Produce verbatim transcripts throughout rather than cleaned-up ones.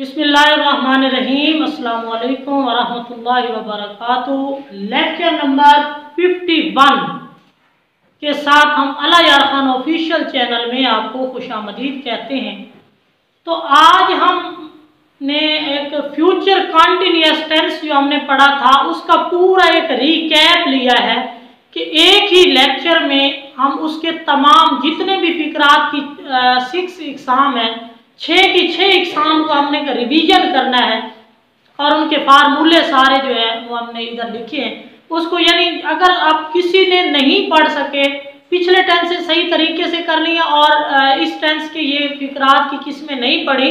बिस्मिल्लाहिर्रहमानिर्रहीम, अस्सलाम वालेकुम वरहमतुल्लाहि वबरकातुहू। लेक्चर नंबर इक्यावन के साथ हम अल्लाहयारखान ऑफिशियल चैनल में आपको खुशामदीद कहते हैं। तो आज हमने एक फ्यूचर कॉन्टीन्यूअस टेंस जो हमने पढ़ा था उसका पूरा एक रिकैप लिया है कि एक ही लेक्चर में हम उसके तमाम जितने भी फिकरात की सिक्स एग्ज़ाम हैं, छः की छः एग्ज़ाम को हमने रिवीजन करना है और उनके फार्मूले सारे जो है वो हमने इधर लिखे हैं उसको। यानी अगर आप किसी ने नहीं पढ़ सके, पिछले टेंस से सही तरीके से कर लिया और इस टेंस के ये फिकरात की किस्में नहीं पढ़ी,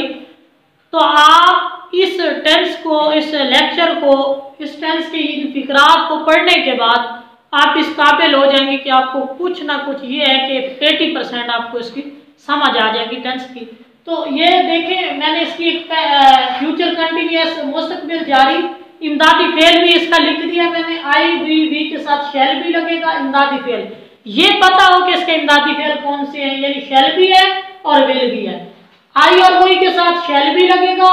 तो आप इस टेंस को, इस लेक्चर को, इस टेंस के इन फिकरात को पढ़ने के बाद आप इस काबिल हो जाएंगे कि आपको कुछ ना कुछ ये है कि एटी परसेंट आपको इसकी समझ आ जाएगी टेंस की। तो ये देखें, मैंने इसकी एक फ्यूचर कंटिन्यूस मुस्तकबिल जारी इमदादी फेल भी इसका लिख दिया मैंने। आई विल बी के साथ शैल भी लगेगा। इमदादी फेल ये पता हो कि इसके इमदादी फेल कौन से हैं, यानी शैल भी है और विल भी है। आई और वही के साथ शैल भी लगेगा।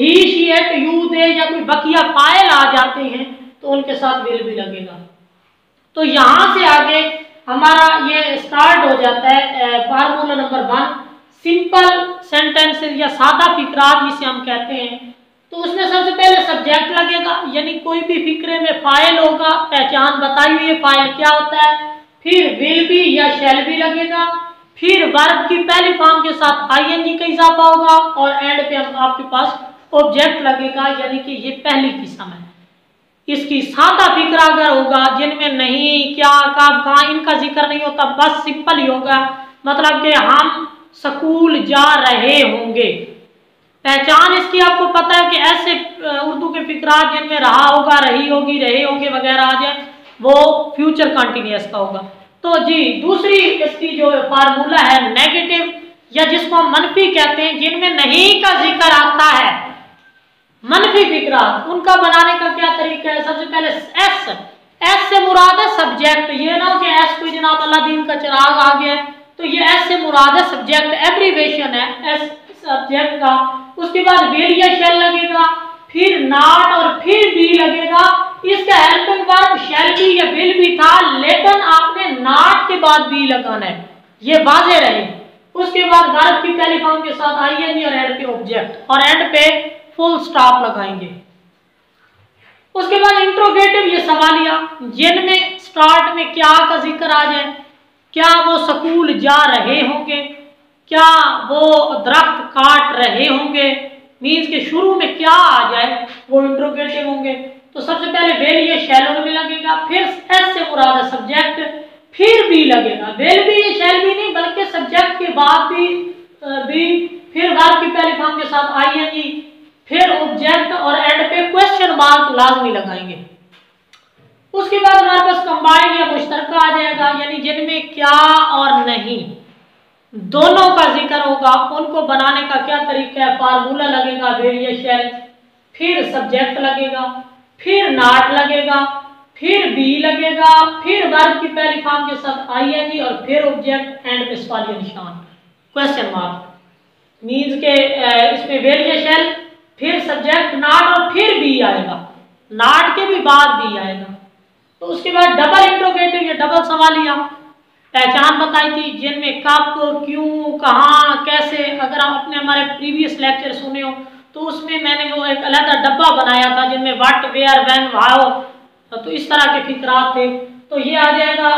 He, she, it, you, they या कोई बकिया फाइल आ जाते हैं तो उनके साथ विल भी लगेगा। तो यहाँ से आगे हमारा ये स्टार्ट हो जाता है formula number one, simple sentence या सादा फिकरात जिसे हम कहते हैं। तो उसमें सबसे पहले सब्जेक्ट लगेगा, यानी कोई भी फिक्रे में फाइल होगा, पहचान बताई हुई है फाइल क्या होता है। फिर विल भी या शैल भी लगेगा। फिर वर्ब की पहली फॉर्म के साथ आई एन जी का इजाफा होगा और एंड पे हम आपके पास ऑब्जेक्ट लगेगा, यानी कि ये पहली किस्म है इसकी। सादा फिक्रा अगर होगा जिनमें नहीं, क्या, कब, कहाँ इनका जिक्र नहीं होता, बस सिंपल ही होगा, मतलब कि हम स्कूल जा रहे होंगे। पहचान इसकी आपको पता है कि ऐसे उर्दू के फिकरात जिनमें रहा होगा, रही होगी, रहे होंगे वगैरह आ जाए, वो फ्यूचर कंटिन्यूअस का होगा। तो जी दूसरी इसकी जो फार्मूला है नेगेटिव या जिसको हम मनफी कहते हैं, जिनमें नहीं का जिक्र आता है, मनफी फिकरात, उनका बनाने का क्या तरीका है। सबसे पहले एस, एस से मुराद है सब्जेक्ट। ये ना कि एस कोई जनाब अलादीन का चिराग आ गया, तो ये एस से मुराद है सब्जेक्ट, एब्रीवेशन है एस सब्जेक्ट का। उसके बाद विल या शैल लगेगा, फिर नॉट और फिर बी लगेगा। इसका हेल्पिंग वर्ब शैल भी या विल भी था, लेकिन आपने नॉट के बाद बी लगाना है, ये वाजे रहे। उसके बाद वर्ब की पहली फॉर्म के साथ आई एन जी और एंड पे ऑब्जेक्ट और एंड पे फुल स्टॉप लगाएंगे। उसके बाद इंट्रोगेटिव ये सवालिया, जिनमें स्टार्ट में क्या का जिक्र आ जाए, क्या वो स्कूल जा रहे होंगे, क्या वो दरख्त काट रहे होंगे, मीन्स के शुरू में क्या आ जाए वो इंट्रोगेटिव होंगे। तो सबसे पहले वेल ये शैल में लगेगा, फिर एस से मुराद है सब्जेक्ट, फिर बी लगेगा। वेल भी ये शैल भी नहीं बल्कि सब्जेक्ट के बाद भी बी, फिर वर्ब की पहली फॉर्म के साथ आई एन जी, फिर ऑब्जेक्ट और एंड पे क्वेश्चन मार्क लाजमी लगाएंगे। उसके बाद हमारे पास कंबाइन या मुश्तरका आ जाएगा, यानी जिनमें क्या और नहीं दोनों का जिक्र होगा, उनको बनाने का क्या तरीका है। फार्मूला लगेगा वेल या शैल, फिर सब्जेक्ट लगेगा, फिर नॉट लगेगा, फिर बी लगेगा, फिर वर्ब की पहली फॉर्म के साथ आई एन जी और फिर ऑब्जेक्ट एंड पे सवालिया निशान क्वेश्चन मार्क, मीन्स के इसमें वेल या शैल, फिर सब्जेक्ट, नॉट और फिर बी आएगा, नॉट के भी बाद बी आएगा। तो उसके बाद डबल इंट्रोगेटिव या डबल सवालिया, पहचान बताई थी, जिनमें कब, क्यों, कहाँ, कैसे। अगर आप अपने हमारे प्रीवियस लेक्चर सुने हो तो उसमें मैंने वो एक अलहदा डब्बा बनाया था जिनमें व्हाट, वेयर, व्हेन, हाउ, तो इस तरह के फिकरात थे। तो ये आ जाएगा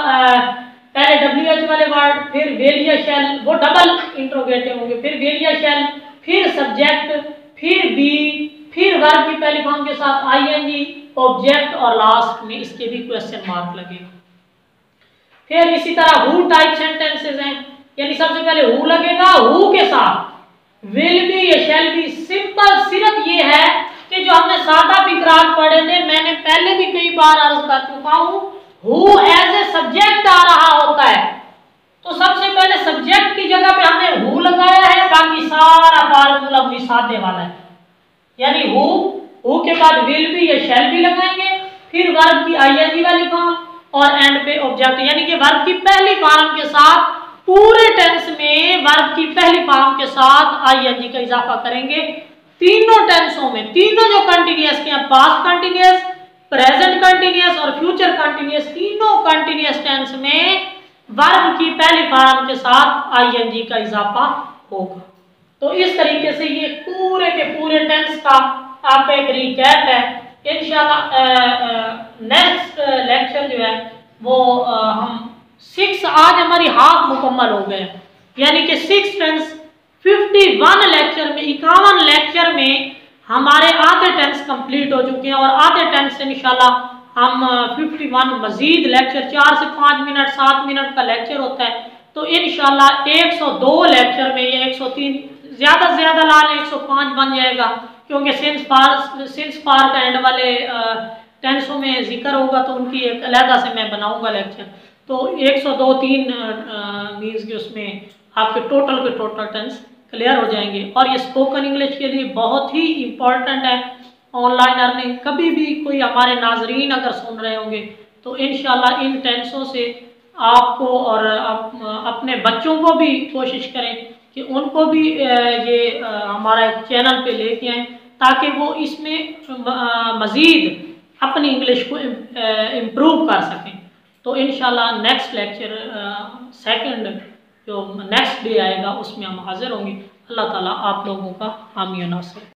पहले डब्ल्यू एच वाले वर्ड, फिर वेल या शैल, वो डबल इंट्रोगेटिव होंगे, फिर वेल या शैल, फिर सब्जेक्ट, फिर बी, फिर वर्ब की पहली फॉर्म के साथ आई एन जी, ऑब्जेक्ट और लास्ट में इसके भी क्वेश्चन मार्क लगेगा। फिर इसी तरह हु टाइप सेंटेंसेस हैं, यानी सबसे पहले हु लगेगा, हु के साथ विल बी या शैल बी। सिंपल सिर्फ ये है कि जो हमने सादा फिकरात पढ़े थे, मैंने पहले भी कई बार अर्ज कर चुका हूँ, हु एज ए सब्जेक्ट आ रहा होता है, तो सबसे पहले सब्जेक्ट की जगह पे हमने हु लगाया है, बाकी सारा फार्मूला वही सादे वाला है। यानी हु हु के बाद विल भी या शैल भी लगाएंगे, फिर वर्ब की आई एन जी वाली फॉर्म और एंड पे ऑब्जेक्ट, यानी कि वर्ब की पहली फॉर्म के साथ, पूरे टेंस में वर्ब की पहली फॉर्म के साथ आई एन जी का इजाफा करेंगे। तीनों टेंसों में तीनों जो कंटिन्यूस के हैं, पास्ट कंटिन्यूस, प्रेजेंट कंटिन्यूस और फ्यूचर कंटिन्यूस, तीनों कंटिन्यूस टेंस में वर्ब की पहली फॉर्म के साथ आईएनजी का इजाफा होगा। तो इस तरीके से ये पूरे के पूरे टेंस का आप एक रिकैप है। इंशाल्लाह नेक्स्ट लेक्चर जो है वो आ, हम सिक्स, आज हमारी हाफ मुकम्मल हो गए, यानी कि सिक्स टेंस इक्यावन लेक्चर में इक्यावन लेक्चर में हमारे आधे टेंस कंप्लीट हो चुके हैं और आधे टेंस से इंशाल्लाह हम इक्यावन मजीद लेक्चर, चार से पाँच मिनट सात मिनट का लेक्चर होता है, तो इंशाल्लाह एक सौ दो लेक्चर में या एक सौ तीन ज़्यादा से ज़्यादा ला लें एक सौ पाँच बन जाएगा, क्योंकि सिंस पार सिंस पार का एंड वाले टेंसों में जिक्र होगा तो उनकी एक अलहदा से मैं बनाऊँगा लेक्चर। तो एक सौ दो तीन मीन्स कि उसमें आपके टोटल के टोटल टेंस क्लियर हो जाएंगे। और ये स्पोकन इंग्लिश के लिए बहुत ही इम्पॉर्टेंट है ऑनलाइन अर्निंग। कभी भी कोई हमारे नाजरीन अगर सुन रहे होंगे तो इंशाल्लाह इन टेंसों से आपको और आप, अपने बच्चों को भी कोशिश करें कि उनको भी ये हमारा चैनल पे लेके आएँ ताकि वो इसमें मज़ीद अपनी इंग्लिश को इम्प्रूव कर सकें। तो इंशाल्लाह नेक्स्ट लेक्चर सेकेंड जो नेक्स्ट डे आएगा उसमें हम हाजिर होंगे। अल्लाह ताला आप लोगों का हामी और नासिर।